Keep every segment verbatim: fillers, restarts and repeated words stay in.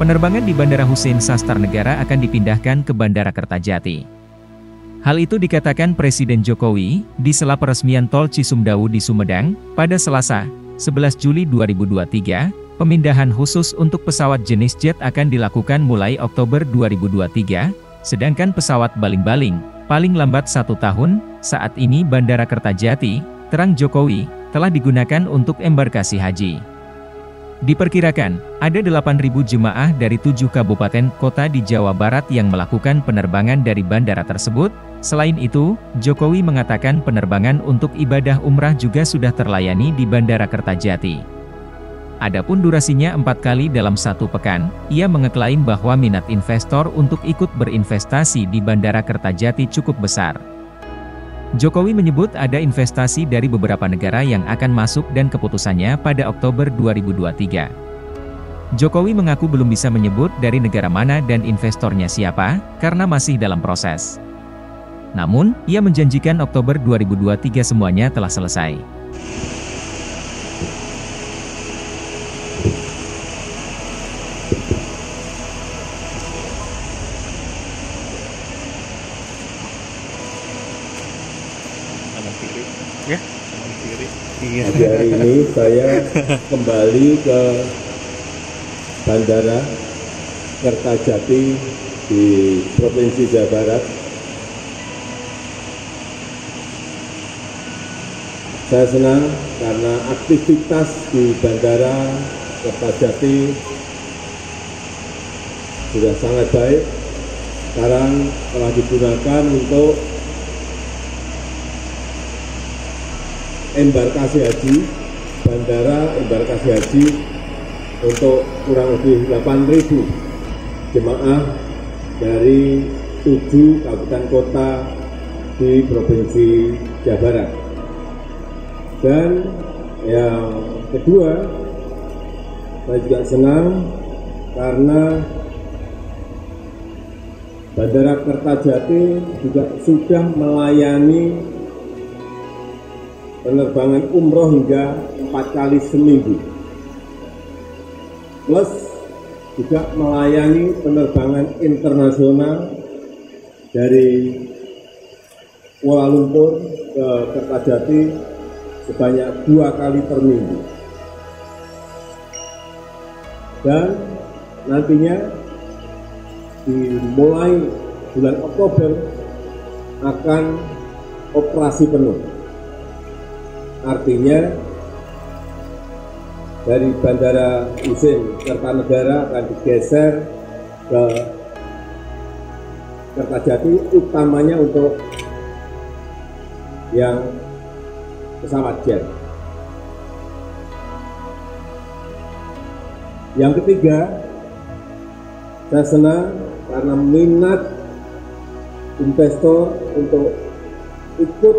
Penerbangan di Bandara Husein Sastranegara akan dipindahkan ke Bandara Kertajati. Hal itu dikatakan Presiden Jokowi di sela peresmian Tol Cisumdawu di Sumedang pada Selasa, sebelas Juli dua ribu dua puluh tiga. Pemindahan khusus untuk pesawat jenis jet akan dilakukan mulai Oktober dua ribu dua puluh tiga, sedangkan pesawat baling-baling paling lambat satu tahun. Saat ini Bandara Kertajati, terang Jokowi, telah digunakan untuk embarkasi haji. Diperkirakan, ada delapan ribu jemaah dari tujuh kabupaten kota di Jawa Barat yang melakukan penerbangan dari bandara tersebut. Selain itu, Jokowi mengatakan penerbangan untuk ibadah umrah juga sudah terlayani di Bandara Kertajati. Adapun durasinya empat kali dalam satu pekan, ia mengeklaim bahwa minat investor untuk ikut berinvestasi di Bandara Kertajati cukup besar. Jokowi menyebut ada investasi dari beberapa negara yang akan masuk dan keputusannya pada Oktober dua ribu dua puluh tiga. Jokowi mengaku belum bisa menyebut dari negara mana dan investornya siapa, karena masih dalam proses. Namun, ia menjanjikan Oktober dua ribu dua puluh tiga semuanya telah selesai. Jadi hari ini saya kembali ke Bandara Kertajati di Provinsi Jawa Barat. Saya senang karena aktivitas di Bandara Kertajati sudah sangat baik. Sekarang telah digunakan untuk embarkasi haji, bandara embarkasi haji untuk kurang lebih delapan ribu jemaah dari tujuh kabupaten kota di Provinsi Jawa Barat. Dan yang kedua, saya juga senang karena Bandara Kertajati juga sudah melayani penerbangan umroh hingga empat kali seminggu, plus juga melayani penerbangan internasional dari Kuala Lumpur ke Kertajati sebanyak dua kali per minggu. Dan nantinya dimulai bulan Oktober akan operasi penuh. Artinya dari Bandara Husein Sastranegara akan digeser ke Kertajati, utamanya untuk yang pesawat jet. Yang ketiga, saya senang karena minat investor untuk ikut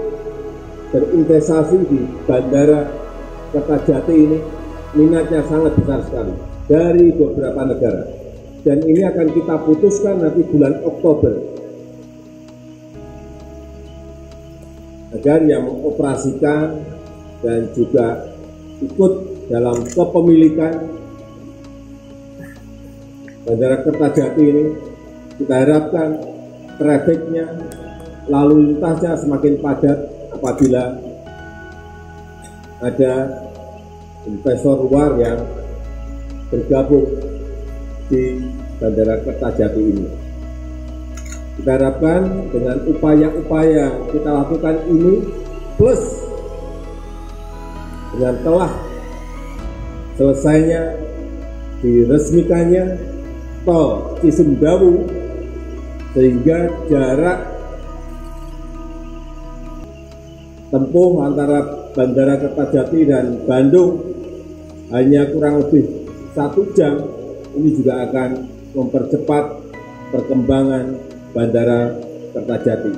berinvestasi di Bandara Kertajati ini minatnya sangat besar sekali dari beberapa negara, dan ini akan kita putuskan nanti bulan Oktober agar yang mengoperasikan dan juga ikut dalam kepemilikan Bandara Kertajati ini, kita harapkan trafiknya, lalu lintasnya semakin padat apabila ada investor luar yang bergabung di Bandara Kertajati ini. Kita harapkan dengan upaya-upaya yang kita lakukan ini, plus dengan telah selesainya diresmikannya Tol Cisumdawu, sehingga jarak tempuh antara Bandara Kertajati dan Bandung hanya kurang lebih satu jam, ini juga akan mempercepat perkembangan Bandara Kertajati.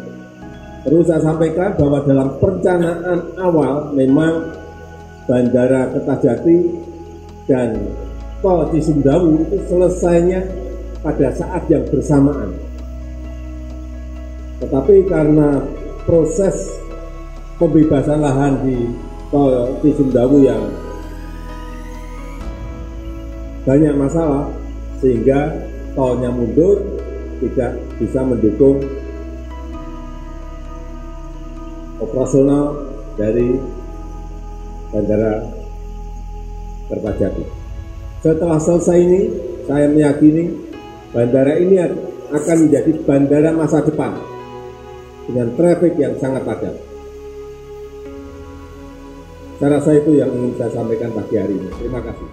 Terus saya sampaikan bahwa dalam perencanaan awal memang Bandara Kertajati dan Tol Cisumdawu itu selesainya pada saat yang bersamaan. Tetapi karena proses pembebasan lahan di Tol Cisumdawu yang banyak masalah, sehingga tolnya mundur, tidak bisa mendukung operasional dari Bandara Kertajati. Setelah selesai ini, saya meyakini bandara ini akan menjadi bandara masa depan dengan trafik yang sangat padat. Saya rasa itu yang ingin saya sampaikan pagi hari ini. Terima kasih.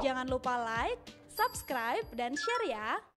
Jangan lupa like, subscribe, dan share ya!